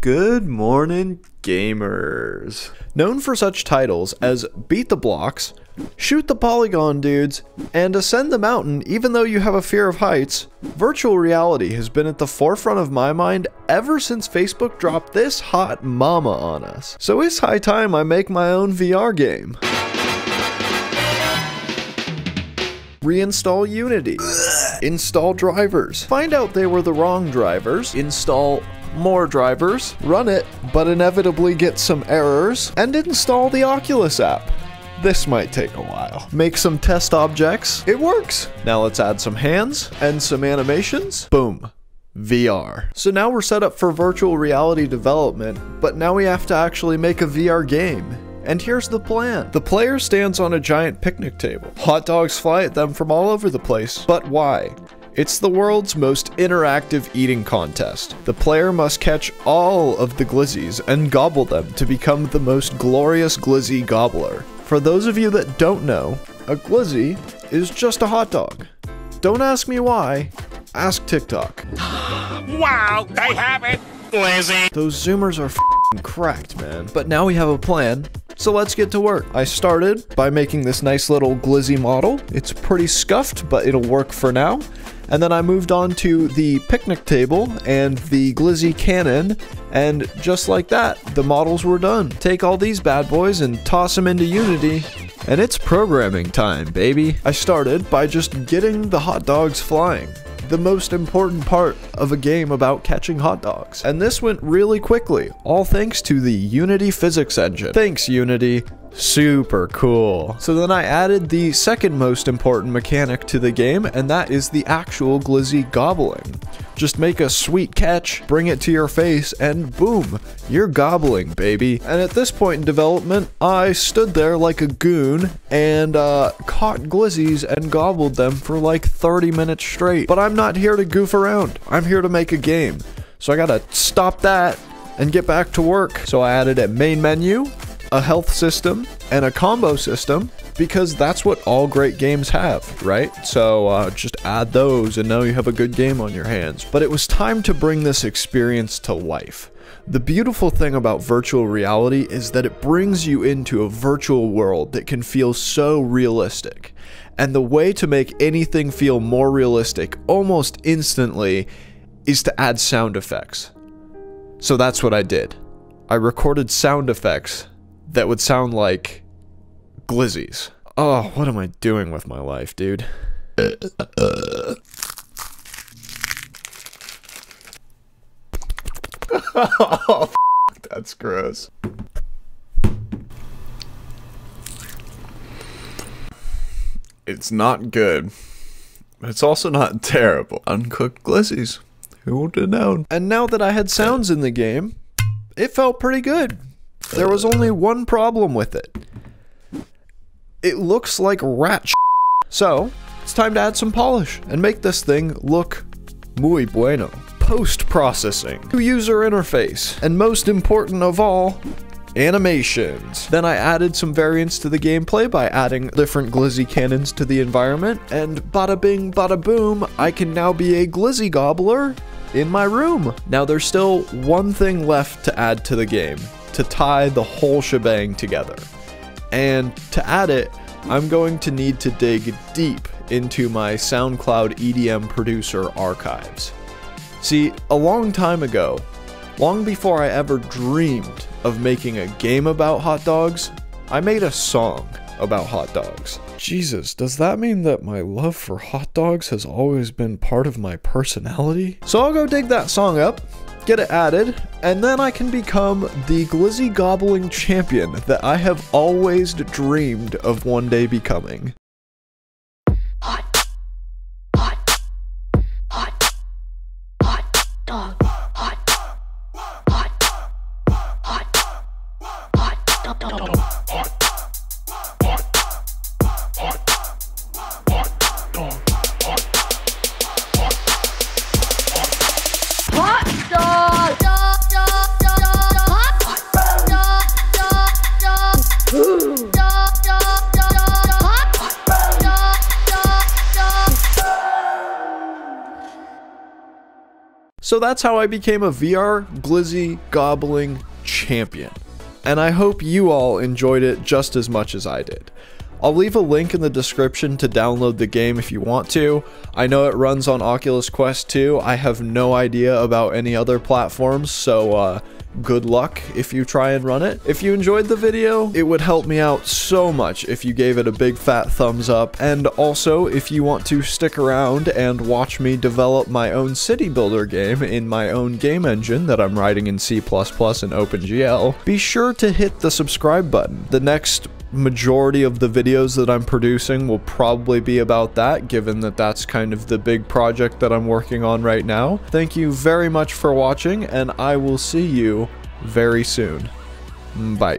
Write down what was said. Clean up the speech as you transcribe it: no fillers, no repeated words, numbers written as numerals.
Good morning, gamers. Known for such titles as Beat the Blocks, Shoot the Polygon Dudes, and Ascend the Mountain even though you have a fear of heights, virtual reality has been at the forefront of my mind ever since Facebook dropped this hot mama on us. So it's high time I make my own VR game. Reinstall Unity. Install drivers. Find out they were the wrong drivers. Install more drivers. Run it, but inevitably get some errors. And install the Oculus app. This might take a while. Make some test objects. It works. Now let's add some hands and some animations. Boom. VR. So now we're set up for virtual reality development, but now we have to actually make a VR game. And here's the plan. The player stands on a giant picnic table. Hot dogs fly at them from all over the place. But why? It's the world's most interactive eating contest. The player must catch all of the glizzies and gobble them to become the most glorious Glizzy Gobbler. For those of you that don't know, a glizzy is just a hot dog. Don't ask me why, ask TikTok. Wow, they have it, glizzy. Those zoomers are f***ing cracked, man. But now we have a plan. So let's get to work. I started by making this nice little glizzy model. It's pretty scuffed, but it'll work for now. And then I moved on to the picnic table and the glizzy cannon. And just like that, the models were done. Take all these bad boys and toss them into Unity. And it's programming time, baby. I started by just getting the hot dogs flying. The most important part of a game about catching hot dogs. And this went really quickly, all thanks to the Unity physics engine. Thanks, Unity. Super cool. So then I added the second most important mechanic to the game, and that is the actual glizzy gobbling. Just make a sweet catch, bring it to your face, and boom, you're gobbling, baby. And at this point in development, I stood there like a goon and caught glizzies and gobbled them for like 30 minutes straight. But I'm not here to goof around. I'm here to make a game. So I gotta stop that and get back to work. So I added a main menu, a health system, and a combo system, because that's what all great games have, right? So just add those and now you have a good game on your hands. But it was time to bring this experience to life. The beautiful thing about virtual reality is that it brings you into a virtual world that can feel so realistic. And the way to make anything feel more realistic almost instantly is to add sound effects. So that's what I did. I recorded sound effects that would sound like glizzies. Oh, what am I doing with my life, dude? Oh, that's gross. It's not good, but it's also not terrible. Uncooked glizzies, who would have known? And now that I had sounds in the game, it felt pretty good. There was only one problem with it. It looks like rat So, it's time to add some polish and make this thing look muy bueno. Post-processing, new user interface, and most important of all, animations. Then I added some variance to the gameplay by adding different glizzy cannons to the environment, and bada bing, bada boom, I can now be a glizzy gobbler in my room. Now there's still one thing left to add to the game, to tie the whole shebang together. And to add it, I'm going to need to dig deep into my SoundCloud EDM producer archives. See, a long time ago, long before I ever dreamed of making a game about hot dogs, I made a song about hot dogs. Jesus, does that mean that my love for hot dogs has always been part of my personality? So I'll go dig that song up, get it added, and then I can become the glizzy gobbling champion that I have always dreamed of one day becoming. Hot, hot, hot, hot dog, hot, hot, hot, hot dog, hot, hot, hot, hot dog. So that's how I became a VR Glizzy gobbling champion. And I hope you all enjoyed it just as much as I did. I'll leave a link in the description to download the game if you want to. I know it runs on Oculus Quest 2. I have no idea about any other platforms, so good luck if you try and run it. If you enjoyed the video, it would help me out so much if you gave it a big fat thumbs up. And also, if you want to stick around and watch me develop my own city builder game in my own game engine that I'm writing in C++ and OpenGL, be sure to hit the subscribe button. The next majority of the videos that I'm producing will probably be about that, given that that's kind of the big project that I'm working on right now. Thank you very much for watching, and I will see you very soon. Bye.